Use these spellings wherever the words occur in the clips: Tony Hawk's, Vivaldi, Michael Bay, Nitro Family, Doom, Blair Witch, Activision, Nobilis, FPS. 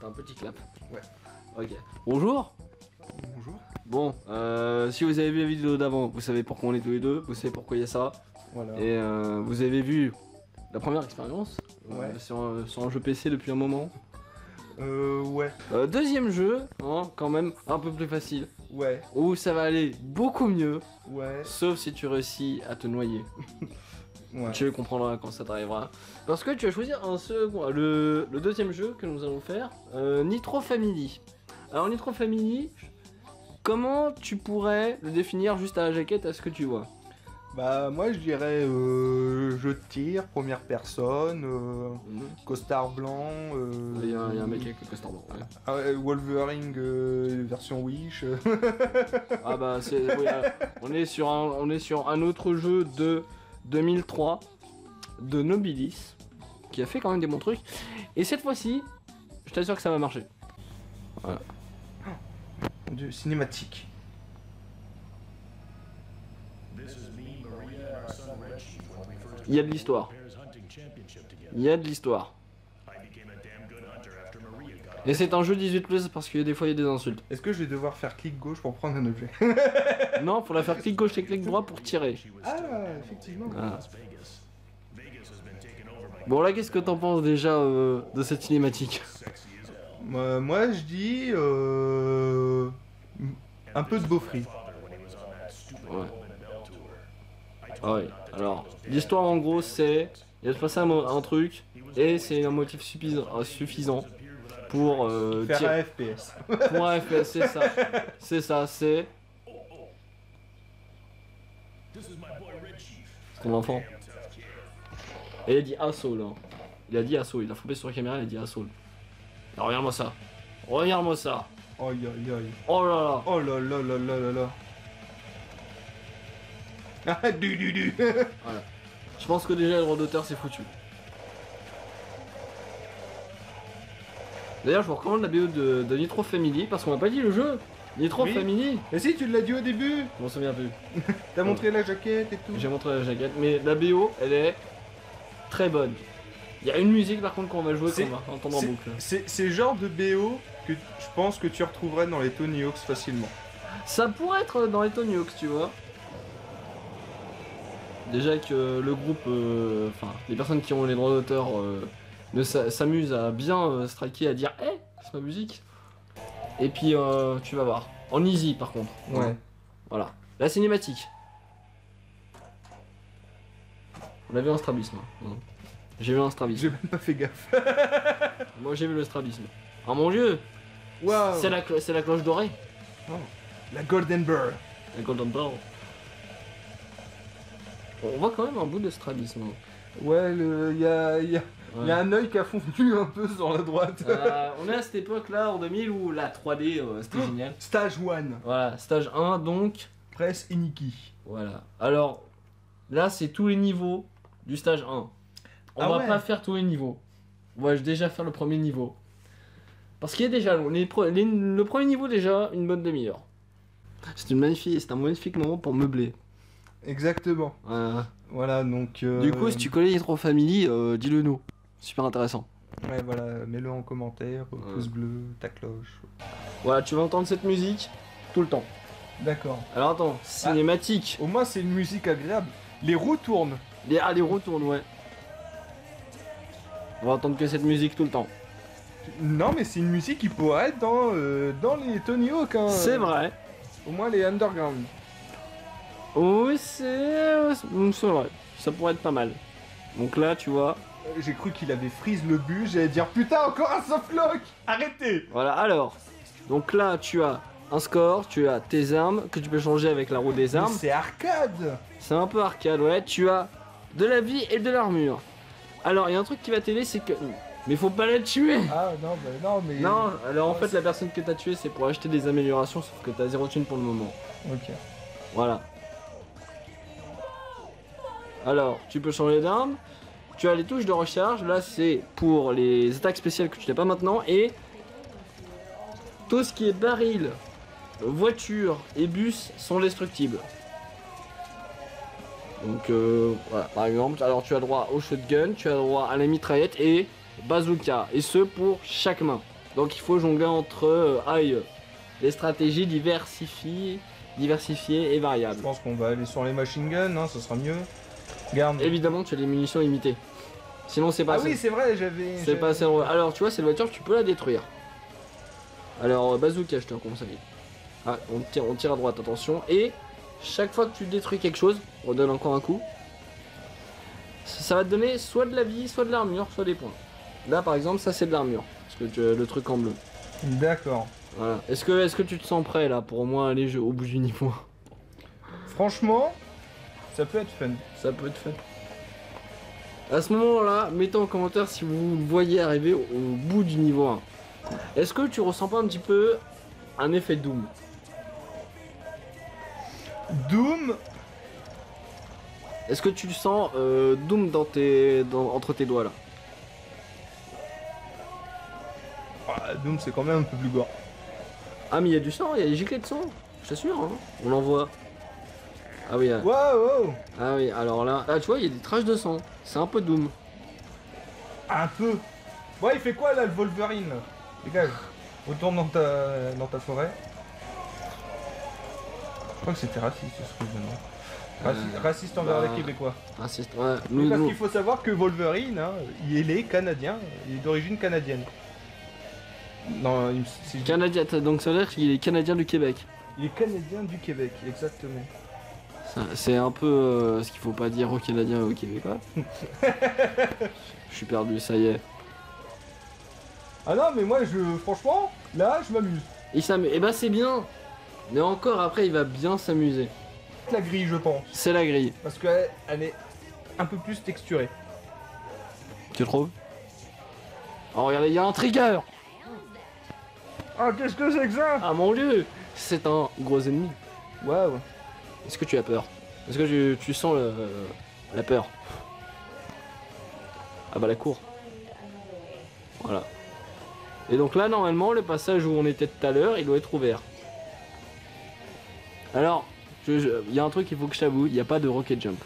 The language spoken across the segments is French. C'était un petit clap. Ouais. Ok. Bonjour. Bonjour. Bon, si vous avez vu la vidéo d'avant, vous savez pourquoi on est tous les deux, vous savez pourquoi il y a ça. Voilà. Et vous avez vu la première expérience sur un jeu PC depuis un moment. Ouais. Deuxième jeu, hein, quand même un peu plus facile. Ouais. Où ça va aller beaucoup mieux. Ouais. Sauf si tu réussis à te noyer. Ouais. Tu comprendras quand ça t'arrivera. Parce que tu vas choisir un second, le deuxième jeu que nous allons faire, Nitro Family. Alors Nitro Family, comment tu pourrais le définir juste à la jaquette, à ce que tu vois? Bah moi je dirais jeu de tir, première personne, costard blanc. Il y a un mec avec le costard blanc. Ouais. Wolverine version Wish. Ah bah c'est, oui, on est sur un autre jeu de 2003 de Nobilis qui a fait quand même des bons trucs. Et cette fois-ci, je t'assure que ça va marcher. Voilà. De cinématique. Il y a de l'histoire. Il y a de l'histoire. Et c'est un jeu 18+ parce que des fois il y a des insultes. Est-ce que je vais devoir faire clic gauche pour prendre un objet? Non, faudra faire clic gauche et clic droit pour tirer. Ah, effectivement. Ah. Bon là, qu'est-ce que t'en penses déjà de cette cinématique? Moi je dis un peu de beaufry. Ouais. Ah oui, alors l'histoire en gros c'est, il va se passer un truc et c'est un motif suffisant pour faire tirer un FPS. Pour un FPS, c'est ça. C'est ça, c'est ton enfant. Et il a dit assault, hein. Il a dit assault, il a frappé sur la caméra, il a dit assault. Alors regarde-moi ça. Regarde-moi ça. Aïe aïe aïe. Oh là là. Oh là là là là là là. du. Voilà. Je pense que déjà le droit d'auteur c'est foutu. D'ailleurs je vous recommande la BO de Nitro Family parce qu'on n'a pas dit le jeu. Nitro Family. Mais si tu l'as dit au début. Je m'en souviens plus. T'as montré la jaquette et tout. J'ai montré la jaquette mais la BO elle est très bonne. Il y a une musique par contre qu'on va jouer, qu'on va entendre en boucle. C'est le genre de BO que je pense que tu retrouverais dans les Tony Hawk's facilement. Ça pourrait être dans les Tony Hawk's tu vois. Déjà que le groupe, enfin les personnes qui ont les droits d'auteur s'amusent à bien striker, à dire hey, c'est ma musique. Et puis tu vas voir. En easy par contre. Ouais. Voilà. La cinématique. On a vu un strabisme. Hein. J'ai vu un strabisme. J'ai même pas fait gaffe. Moi j'ai vu le strabisme. Oh mon dieu. Wow. C'est la cloche dorée. Oh. La Golden Bird. La Golden Bird. On voit quand même un bout de strabisme. Ouais, il y a un œil qui a fondu un peu sur la droite. On est à cette époque là, en 2000, où la 3D c'était génial. Stage 1. Voilà, stage 1 donc. Presse et Nikki. Voilà. Alors là, c'est tous les niveaux du stage 1. On va pas faire tous les niveaux. On va déjà faire le premier niveau. Parce qu'il est déjà long. Le premier niveau, déjà, une bonne demi-heure. C'est un magnifique moment pour meubler. Exactement. Voilà donc. Du coup, si tu connais Nitro Family, dis-le nous. Super intéressant. Ouais, voilà, mets-le en commentaire, pouce bleu, ta cloche. Voilà, tu vas entendre cette musique tout le temps. D'accord. Alors attends, cinématique. Ah, au moins, c'est une musique agréable. Les roues tournent. Les roues tournent, ouais. On va entendre que cette musique tout le temps. Non, mais c'est une musique qui pourrait être dans les Tony Hawk. Hein. C'est vrai. Au moins les underground. Oh, c'est vrai, ça pourrait être pas mal. Donc là, tu vois. J'ai cru qu'il avait freeze le but, j'allais dire putain, encore un softlock. Arrêtez. Voilà, alors. Donc là, tu as un score, tu as tes armes que tu peux changer avec la roue des armes. C'est arcade. C'est un peu arcade, ouais. Tu as de la vie et de l'armure. Alors, il y a un truc qui va t'aider, c'est que. Mais faut pas la tuer. Ah non, bah non, mais. Non, alors en fait, la personne que t'as tuée, c'est pour acheter des améliorations, sauf que t'as 0 thune pour le moment. Ok. Voilà. Alors, tu peux changer d'arme, tu as les touches de recharge, là c'est pour les attaques spéciales que tu n'as pas maintenant, et tout ce qui est baril, voiture et bus sont destructibles. Donc voilà, par exemple, alors tu as droit au shotgun, tu as droit à la mitraillette et bazooka, et ce pour chaque main. Donc il faut jongler entre les stratégies diversifiées et variables. Je pense qu'on va aller sur les machine guns, hein, ce sera mieux. Garde. Évidemment, tu as les munitions limitées. Sinon, c'est pas assez. Ah oui, c'est vrai, j'avais. C'est pas assez. Alors, tu vois, cette voiture, tu peux la détruire. Alors, bazooka, je te conseille. Ah, on tire à droite, attention. Et chaque fois que tu détruis quelque chose, redonne encore un coup. Ça va te donner soit de la vie, soit de l'armure, soit des points. Là, par exemple, ça, c'est de l'armure. Parce que tu as le truc en bleu. D'accord. Voilà. Est-ce que tu te sens prêt, là, pour au moins aller au bout du niveau? Franchement, ça peut être fun. Ça peut être fun. À ce moment-là, mettez en commentaire si vous voyez arriver au bout du niveau 1. Est-ce que tu ressens pas un petit peu un effet Doom? Doom? Est-ce que tu sens Doom dans entre tes doigts là? Ah, Doom c'est quand même un peu plus gore. Ah mais il y a du sang, il y a des giclées de sang, je t'assure, hein, on en voit. Ah oui, wow, wow. Ah oui, alors là, tu vois, il y a des traces de sang, c'est un peu Doom. Un peu? Ouais, il fait quoi là le Wolverine là? Dégage, retourne dans ta forêt. Je crois que c'était raciste ce truc maintenant. Raciste envers les Québécois. Raciste, ouais. Parce qu'il faut savoir que Wolverine, hein, il est canadien, il est d'origine canadienne. Non, c'est canadien, donc ça veut dire qu'il est canadien du Québec. Il est canadien du Québec, exactement. C'est un peu ce qu'il faut pas dire aux Canadiens et aux Québécois. Je suis perdu, ça y est. Ah non, mais moi, franchement, là, je m'amuse. Il s'amuse. Eh ben, c'est bien. Mais encore, après, il va bien s'amuser. C'est la grille, je pense. C'est la grille. Parce qu'elle est un peu plus texturée. Tu trouves? Oh, regardez, il y a un trigger. Ah, qu'est-ce que c'est que ça? Ah, mon dieu. C'est un gros ennemi. Waouh. Est-ce que tu as peur? Est-ce que tu sens la peur? Ah bah la cour. Voilà. Et donc là normalement le passage où on était tout à l'heure il doit être ouvert. Alors, il y a un truc qu'il faut que je t'avoue, il n'y a pas de rocket jump.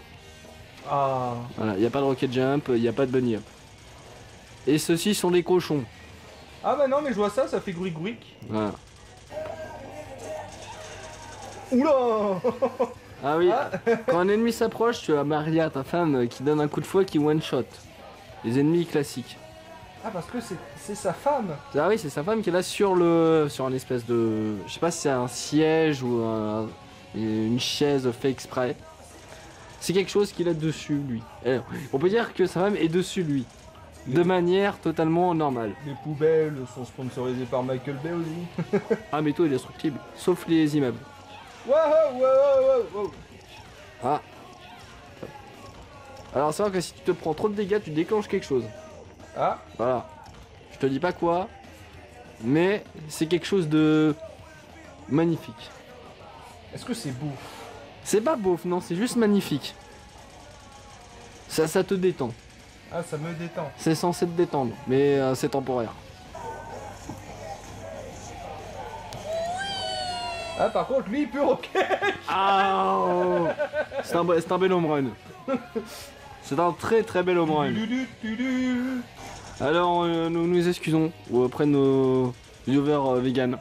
Ah. Voilà, il n'y a pas de rocket jump, il n'y a pas de bunny hop. Et ceux-ci sont des cochons. Ah bah non mais je vois ça, ça fait gouic gouic. Voilà. Oula. Ah oui, ah. Quand un ennemi s'approche, tu as Maria, ta femme, qui donne un coup de fouet qui one-shot. Les ennemis classiques. Ah parce que c'est sa femme. Ah oui, c'est sa femme qui est là sur un espèce de... Je sais pas si c'est un siège ou une chaise fait exprès. C'est quelque chose qu'il a dessus, lui. Alors, on peut dire que sa femme est dessus, lui. De manière totalement normale. Les poubelles sont sponsorisées par Michael Bay aussi. Ah mais tout est destructible, sauf les immeubles. Wow, wow, wow, wow. Ah. Alors c'est vrai que si tu te prends trop de dégâts, tu déclenches quelque chose. Ah. Voilà. Je te dis pas quoi, mais c'est quelque chose de magnifique. Est-ce que c'est beau? C'est pas beau, non, c'est juste magnifique. Ça te détend. Ah, ça me détend. C'est censé te détendre, mais c'est temporaire. Ah par contre lui il peut roquer. Ah oh. C'est un bel home run. C'est un très très bel home run. Alors nous nous excusons auprès de nos viewers vegan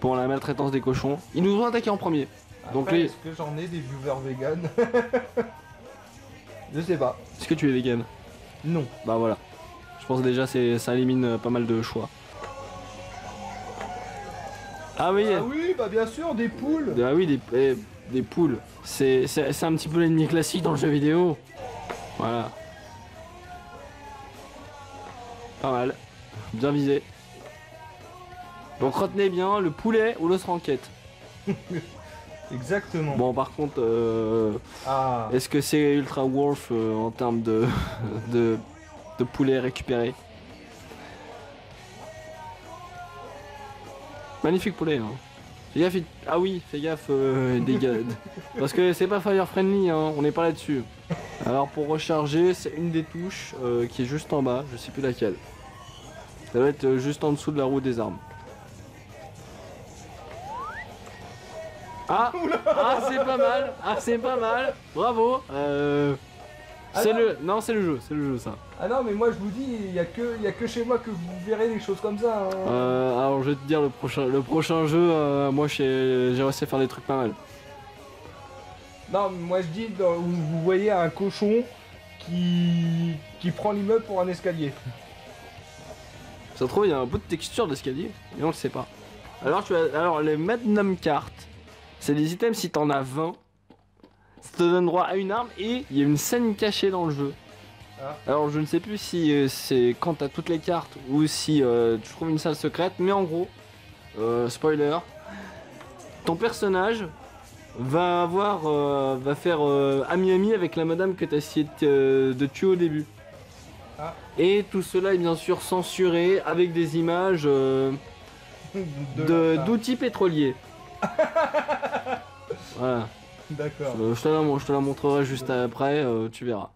pour la maltraitance des cochons. Ils nous ont attaqué en premier. Après, donc les... Est-ce que j'en ai des viewers vegan? Je sais pas. Est-ce que tu es vegan? Non. Bah voilà. Je pense déjà ça élimine pas mal de choix. Ah oui, ah oui, bah bien sûr, des poules. Ah oui, des poules. C'est un petit peu l'ennemi classique dans le jeu vidéo. Voilà. Pas mal. Bien visé. Donc retenez bien le poulet ou l'os renquête. Exactement. Bon par contre, ah. Est-ce que c'est ultra worth en termes de poulet récupéré? Magnifique poulet, hein. Fais gaffe, ah oui, fais gaffe, dégâts. Parce que c'est pas fire friendly, hein, on n'est pas là-dessus. Alors pour recharger, c'est une des touches qui est juste en bas, je sais plus laquelle. Ça doit être juste en dessous de la roue des armes. Ah, ah c'est pas mal, ah c'est pas mal, bravo. C'est le... Non, c'est le jeu, ça. Ah non, mais moi, je vous dis, il n'y a, que chez moi que vous verrez des choses comme ça. Hein. Alors, je vais te dire, le prochain jeu, moi, j'ai réussi à faire des trucs pas mal. Non, mais moi, je dis, vous voyez un cochon qui prend l'immeuble pour un escalier. Ça se trouve, il y a un bout de texture d'escalier, mais on le sait pas. Alors, les Magnum Cards, c'est des items, si t'en as 20, ça te donne droit à une arme et il y a une scène cachée dans le jeu. Ah. Alors, je ne sais plus si c'est quand t'as toutes les cartes ou si tu trouves une salle secrète, mais en gros, spoiler, ton personnage va avoir, va faire ami-ami avec la madame que t'as essayé de tuer au début. Ah. Et tout cela est bien sûr censuré avec des images d'outils pétroliers. Voilà. D'accord. Je te la montrerai juste après, tu verras.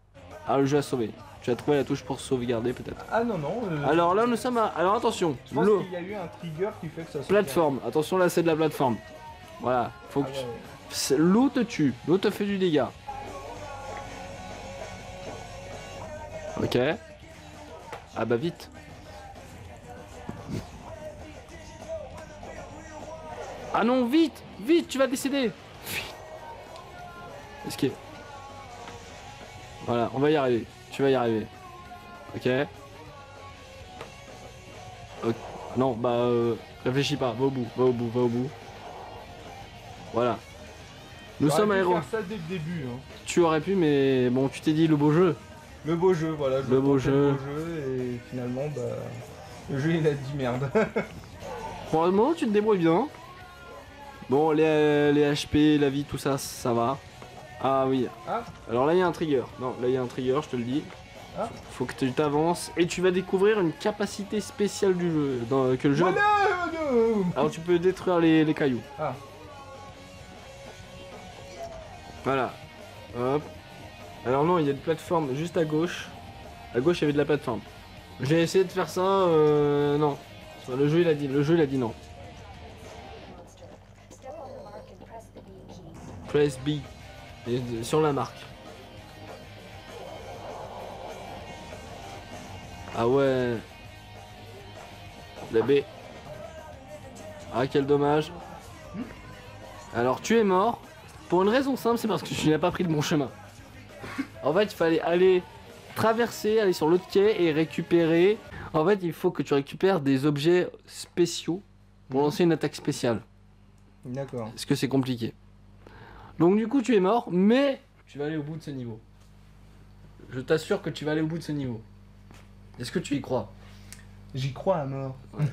Ah, le jeu a sauvé. Tu as trouvé la touche pour sauvegarder peut-être. Ah non, non. Alors là, nous sommes à... Alors attention. Je pense qu'il y a eu un trigger qui fait que ça se plateforme. Attention, là, c'est de la plateforme. Voilà. Faut que tu... L'eau te tue. L'eau te fait du dégât. Ok. Ah bah vite. Ah non, vite, vite, tu vas décéder. Esquive. Voilà, on va y arriver. Tu vas y arriver. Ok. Non, bah réfléchis pas. Va au bout, va au bout, va au bout. Voilà. Nous sommes à héros. Ça dès le début, hein. Tu aurais pu, mais bon, tu t'es dit le beau jeu. Le beau jeu, voilà. Le beau jeu. Le beau jeu et finalement, bah, le jeu il a dit merde. Pour le moment, tu te débrouilles bien. Bon, les HP, la vie, tout ça, ça va. Ah oui. Ah. Alors là, il y a un trigger. Non, là, il y a un trigger, je te le dis. Ah. Faut que tu t'avances et tu vas découvrir une capacité spéciale du jeu. Que le jeu... Alors, tu peux détruire les cailloux. Ah. Voilà. Hop. Alors non, il y a une plateforme juste à gauche. À gauche, il y avait de la plateforme. J'ai essayé de faire ça, non. Le jeu, il a dit, non. Press B sur la marque. Ah ouais. La B. Ah quel dommage. Alors tu es mort. Pour une raison simple, c'est parce que tu n'as pas pris le bon chemin. En fait, il fallait aller traverser, aller sur l'autre quai et récupérer. En fait, il faut que tu récupères des objets spéciaux pour lancer une attaque spéciale. D'accord. Parce que c'est compliqué. Donc du coup tu es mort, mais tu vas aller au bout de ce niveau. Je t'assure que tu vas aller au bout de ce niveau. Est-ce que tu y crois? J'y crois à mort. Ouais.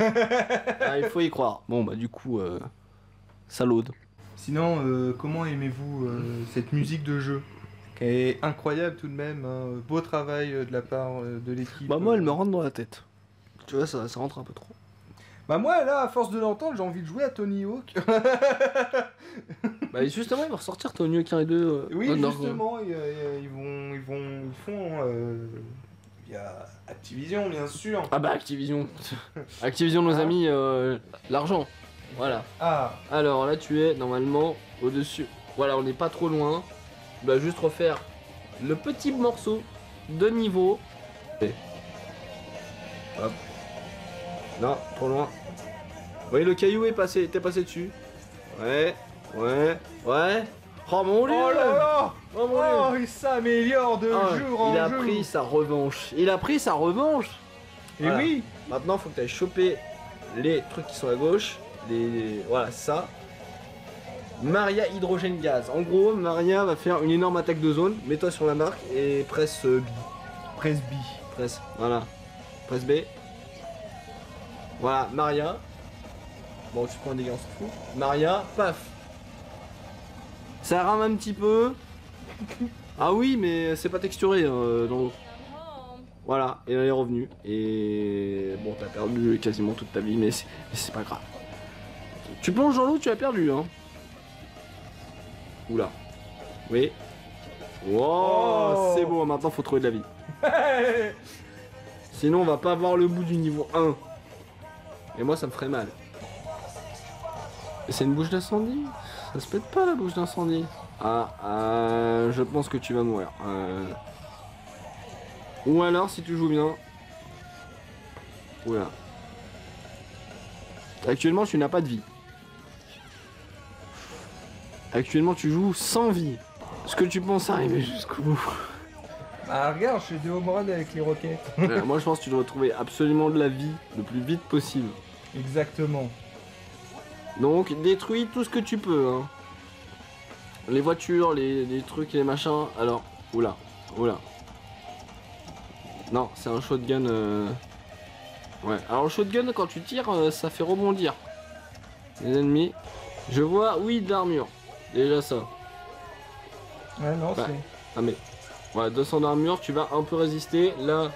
Ah, il faut y croire. Bon bah du coup, ça l'aude. Sinon, comment aimez-vous cette musique de jeu? Qui est incroyable tout de même, hein. Beau travail de la part de l'équipe. Bah moi elle me rentre dans la tête. Tu vois, ça rentre un peu trop. Bah moi là, à force de l'entendre, j'ai envie de jouer à Tony Hawk. Bah justement, ils vont ressortir Tony Hawk 1 et 2. Oui, justement, ils font via Activision, bien sûr. Ah bah Activision. Activision, nos amis, l'argent. Voilà. Ah. Alors là, tu es normalement au-dessus. Voilà, on n'est pas trop loin. On doit juste refaire le petit morceau de niveau. Et... Hop. Non, trop loin. Oui, le caillou est passé, t'es passé dessus. Ouais, ouais, ouais. Oh mon Dieu. Oh là là. Oh mon Dieu. Il s'améliore de jour en jour. Il a pris sa revanche. Il a pris sa revanche. Et voilà. Oui. Maintenant, faut que tu ailles choper les trucs qui sont à gauche. Voilà, ça. Maria hydrogène gaz. En gros, Maria va faire une énorme attaque de zone. Mets-toi sur la marque et presse B. Presse B. Presse, voilà. Presse B. Voilà, Maria. Bon, tu prends des gars, on s'en fout. Maria, paf. Ça rame un petit peu. Ah oui, mais c'est pas texturé dans l'eau. Voilà, et elle est revenue. Et bon, t'as perdu quasiment toute ta vie, mais c'est pas grave. Tu plonges dans l'eau, tu as perdu, hein. Oula. Oui. Wow, oh. C'est beau, maintenant faut trouver de la vie. Sinon, on va pas voir le bout du niveau 1. Et moi ça me ferait mal. C'est une bouche d'incendie? Ça se pète pas la bouche d'incendie. Ah, je pense que tu vas mourir. Ou alors si tu joues bien. Oula. Actuellement tu n'as pas de vie. Actuellement tu joues sans vie. Est-ce que tu penses arriver jusqu'au bout? Bah regarde, je suis du home-run avec les roquettes. Ouais, moi je pense que tu dois trouver absolument de la vie le plus vite possible. Exactement. Donc détruis tout ce que tu peux. Hein. Les voitures, les trucs, les machins. Alors, oula, oula. Non, c'est un shotgun. Ouais, alors le shotgun quand tu tires, ça fait rebondir les ennemis. Je vois, oui, de l'armure. Déjà ça. Ouais, non, bah, c'est... Ah mais... Voilà, 200 d'armure, tu vas un peu résister. Là,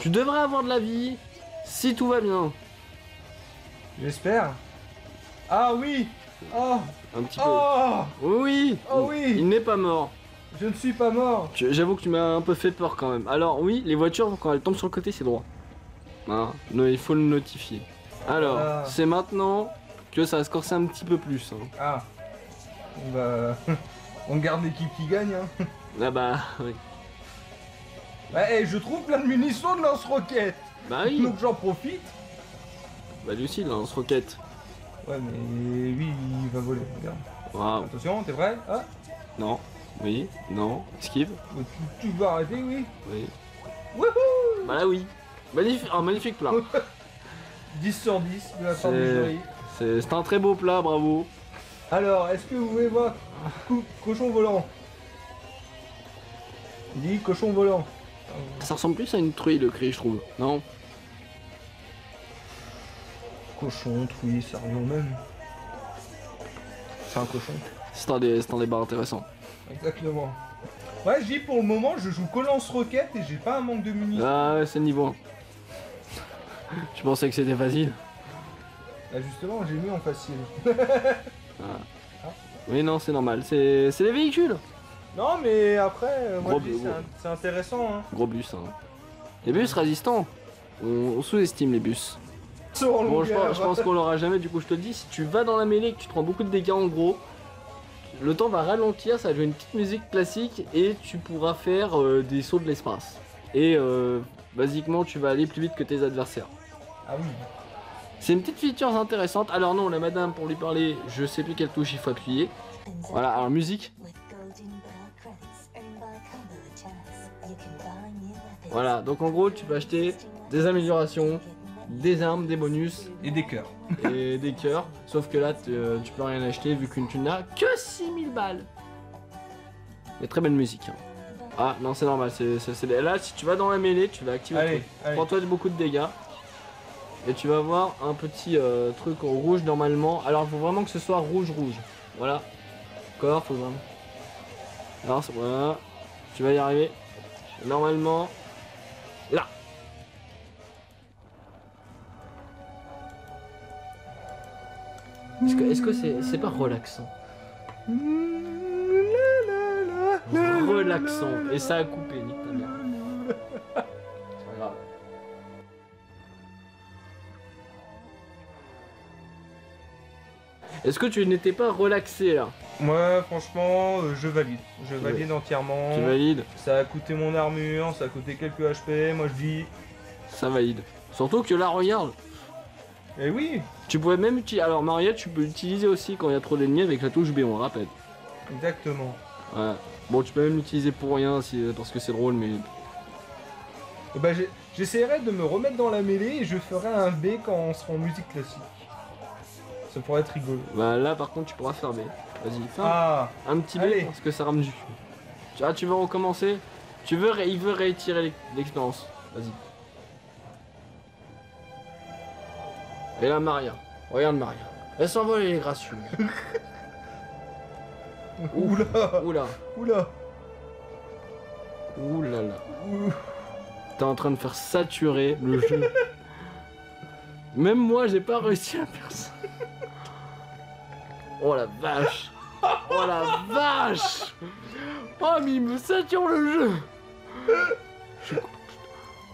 tu devrais avoir de la vie, si tout va bien. J'espère. Ah oui. Oh. Un petit peu. Oui. Oh oui. Il n'est pas mort. Je ne suis pas mort. J'avoue que tu m'as un peu fait peur quand même. Alors oui, les voitures, quand elles tombent sur le côté, c'est droit. Hein, il faut le notifier. Alors, c'est maintenant que ça va se corser un petit peu plus. Hein. Ah. Bah... On garde l'équipe qui gagne, hein. Ah bah, oui. Bah, hey, je trouve plein de munitions de lance-roquettes. Bah oui. Donc j'en profite. Bah lui aussi, lance-roquette. Ouais, mais lui, il va voler, regarde. Wow. Attention, t'es prêt? Ah. Non, oui, non, esquive. Bah, tu vas arrêter, oui. Oui. Wouhou. Bah là, oui. Magnifique, un magnifique plat. 10 sur 10 de la part du jury. C'est un très beau plat, bravo. Alors, est-ce que vous voulez voir cochon volant? Dit cochon volant. Ça ressemble plus à une truie, le cri, je trouve. Non? Cochon, truie, ça revient au même. C'est un cochon. C'est un débat intéressant. Exactement. Ouais, j'y pour le moment, je joue qu'au lance-roquette et j'ai pas un manque de munitions. Ah ouais, c'est niveau 1. Je pensais que c'était facile. Bah justement, j'ai mis en facile. Ah. Ah. Oui, non, c'est normal, c'est les véhicules. Non, mais après, moi je dis, c'est intéressant. Hein. Gros bus, hein. Les bus résistants, on sous-estime les bus. Bon, je pense qu'on l'aura jamais, du coup, je te le dis, si tu vas dans la mêlée et que tu prends beaucoup de dégâts en gros, le temps va ralentir, ça va jouer une petite musique classique et tu pourras faire des sauts de l'espace. Et basiquement, tu vas aller plus vite que tes adversaires. Ah oui. C'est une petite feature intéressante. Alors non, la madame, pour lui parler, je sais plus quelle touche il faut appuyer. Voilà, alors musique. Voilà, donc en gros, tu peux acheter des améliorations, des armes, des bonus. Et des cœurs. Et des cœurs. Sauf que là, tu peux rien acheter vu que tu n'as que 6000 balles. Mais très belle musique. Hein. Ah non, c'est normal. Là, si tu vas dans la mêlée, tu vas activer. Allez, allez. Prends-toi beaucoup de dégâts. Et tu vas voir un petit truc en rouge normalement. Alors il faut vraiment que ce soit rouge. Voilà. Encore, faut vraiment. Alors voilà. Tu vas y arriver. Normalement. Là. Est-ce que c'est pas relaxant? Relaxant. Et ça a coupé, nique ta mère. C'est pas grave. Est-ce que tu n'étais pas relaxé là? Moi franchement je valide. Je valide entièrement. Tu valides? Ça a coûté mon armure, ça a coûté quelques HP, moi je dis... Ça valide. Surtout que là regarde. Eh oui. Tu pouvais même utiliser... Alors Maria, tu peux l'utiliser aussi quand il y a trop d'ennemis avec la touche B, on rappelle. Exactement. Ouais. Bon tu peux même l'utiliser pour rien si... parce que c'est drôle mais... Bah j'essaierai de me remettre dans la mêlée et je ferai un B quand on sera en musique classique. Ça pourrait être rigolo. Bah là par contre tu pourras faire B. Vas-y, fais un petit B. Allez. Parce que ça rame du cul. Ah tu veux recommencer? Tu veux, il veut rétirer l'expérience. Vas-y. Et là Maria. Regarde Maria. Elle s'envole les gracieux. Oula. Oula. Oula. Oula là. T'es en train de faire saturer le jeu. Même moi j'ai pas réussi à faire ça. Oh la vache! Oh la vache! Oh mais il me sature le jeu!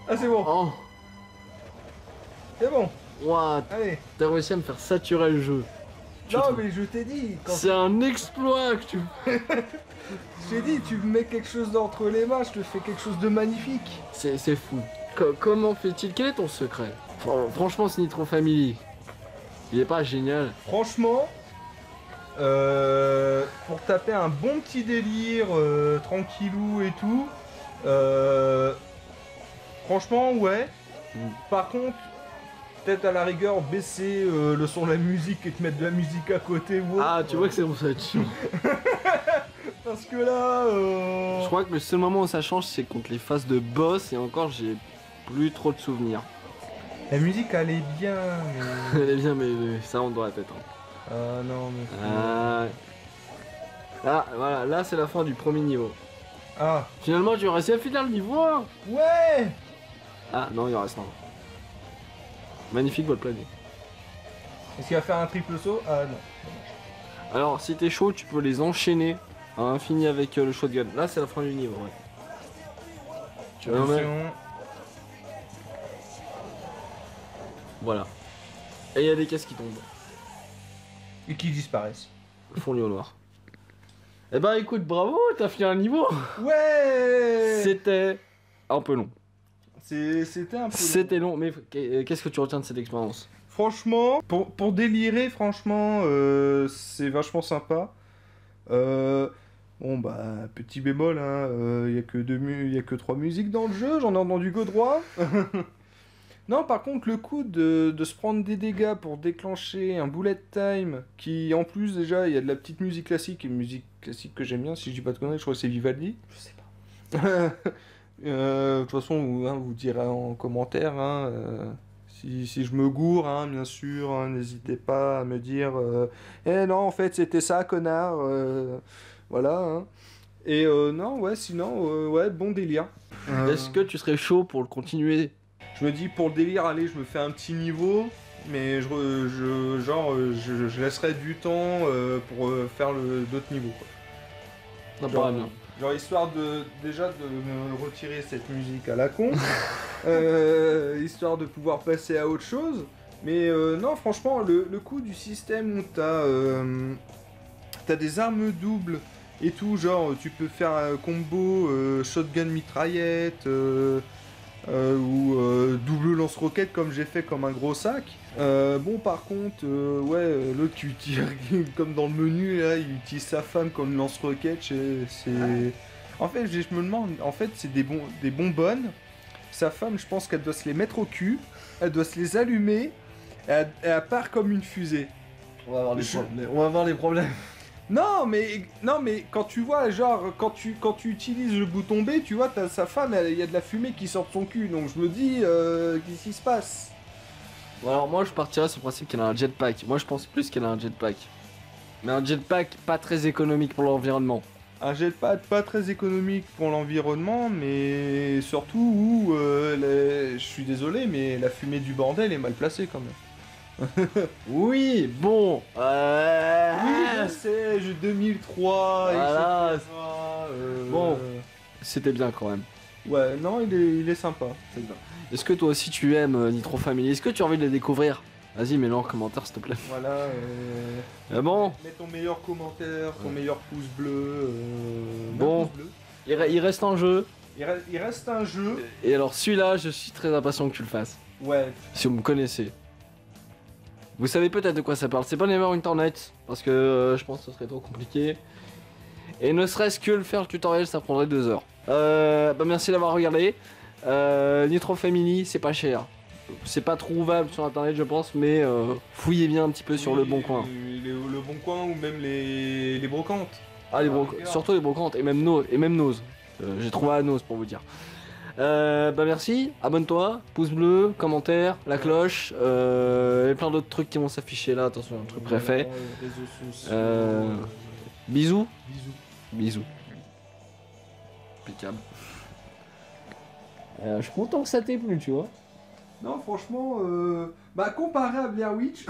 Ah c'est bon! Oh. C'est bon! Ouah, t'as réussi à me faire saturer le jeu! Non mais je t'ai dit... C'est un exploit que tu fais. Je t'ai dit, tu me mets quelque chose entre les mains, je te fais quelque chose de magnifique. C'est fou. Comment fait-il? Quel est ton secret? Franchement, ce Nitro Family, il est pas génial. Franchement, pour taper un bon petit délire, tranquillou et tout, franchement, ouais. Par contre, peut-être à la rigueur, baisser le son de la musique et te mettre de la musique à côté. Wow. Ah, tu vois que c'est bon, ça va être chiant. Parce que là... Je crois que le seul moment où ça change, c'est contre les phases de boss, et encore, j'ai plus trop de souvenirs. La musique, elle est bien, mais... Elle est bien, mais ça rentre dans la tête. Ah hein. Non, mais... Là, voilà, là, c'est la fin du premier niveau. Ah. Finalement, tu as réussi à finir le niveau 1. Ouais. Ah, non, il en reste un. Magnifique vol plané. Est-ce qu'il va faire un triple saut? Ah, non. Alors, si t'es chaud, tu peux les enchaîner à l'infini avec le shotgun. Là, c'est la fin du niveau, ouais. Tu vois, voilà. Et il y a des caisses qui tombent. Et qui disparaissent. Font au noir. Eh ben, écoute, bravo, t'as fini un niveau. Ouais. C'était un peu long. C'était un peu long. C'était long, mais qu'est-ce que tu retiens de cette expérience? Franchement, pour délirer, franchement, c'est vachement sympa. Bon bah, petit bémol, hein, y a que 3 musiques dans le jeu, j'en ai entendu que 3. Non, par contre, le coup de se prendre des dégâts pour déclencher un bullet time, qui en plus, déjà, il y a de la petite musique classique, et musique classique que j'aime bien, si je dis pas de conneries, je crois que c'est Vivaldi. Je sais pas. De toute façon, vous direz en commentaire, hein, si je me gourre, hein, bien sûr, n'hésitez pas à me dire « Eh non, en fait, c'était ça, connard !» Voilà, hein. Et non, ouais, sinon, ouais, bon délire. Est-ce que tu serais chaud pour le continuer? Je me dis, pour le délire, allez, je me fais un petit niveau, mais je laisserai du temps pour faire d'autres niveaux, quoi. Ça paraît bien. Genre, histoire de me retirer cette musique à la con, histoire de pouvoir passer à autre chose. Mais non, franchement, le coup du système où t'as des armes doubles et tout, genre, tu peux faire un combo shotgun mitraillette, ou double lance-roquette comme j'ai fait, comme un gros sac. Bon, par contre, ouais, l'autre qui utilise, comme dans le menu là, il utilise sa femme comme lance-roquette. En fait, je me demande, en fait, c'est des bonbonnes. Sa femme, je pense qu'elle doit se les mettre au cul, elle doit se les allumer, elle part comme une fusée. On va avoir les problèmes. On va avoir les problèmes. Non mais quand tu vois, genre, quand tu utilises le bouton B, tu vois, t'as sa femme, il y a de la fumée qui sort de son cul, donc je me dis, qu'est-ce qui se passe? Bon, alors moi je partirais sur le principe qu'elle a un jetpack. Moi je pense plus qu'elle a un jetpack. Mais un jetpack pas très économique pour l'environnement. Un jetpack pas très économique pour l'environnement, mais surtout où, je suis désolé, mais la fumée du bordel est mal placée quand même. Oui, bon. Oui, je sais, 2003. Voilà. Etc. Bon, c'était bien quand même. Ouais, non, il est sympa. Est-ce que toi aussi tu aimes Nitro Family? Est-ce que tu as envie de le découvrir? Vas-y, mets-le en commentaire, s'il te plaît. Voilà. Bon. Mets ton meilleur commentaire, ton meilleur pouce bleu. Bon. Pouce bleu. Il reste un jeu. Il reste un jeu. Et alors celui-là, je suis très impatient que tu le fasses. Ouais. Si vous me connaissez. Vous savez peut-être de quoi ça parle, c'est pas Never Internet, parce que je pense que ce serait trop compliqué. Et ne serait-ce que le faire le tutoriel, ça prendrait 2 heures. Bah merci d'avoir regardé. Nitro Family, c'est pas cher. C'est pas trouvable sur internet, je pense, mais fouillez bien un petit peu sur le Bon Coin. Le Bon Coin ou même les brocantes. Ah, surtout les brocantes, et même Nose. J'ai trouvé à Nose pour vous dire. Bah merci, abonne-toi, pouce bleu, commentaire, la cloche, et plein d'autres trucs qui vont s'afficher là, attention, un truc préfet. Bisous. Bisous. Impeccable. Je suis content que ça t'ait plu, tu vois. Non, franchement, bah comparé à Blair Witch.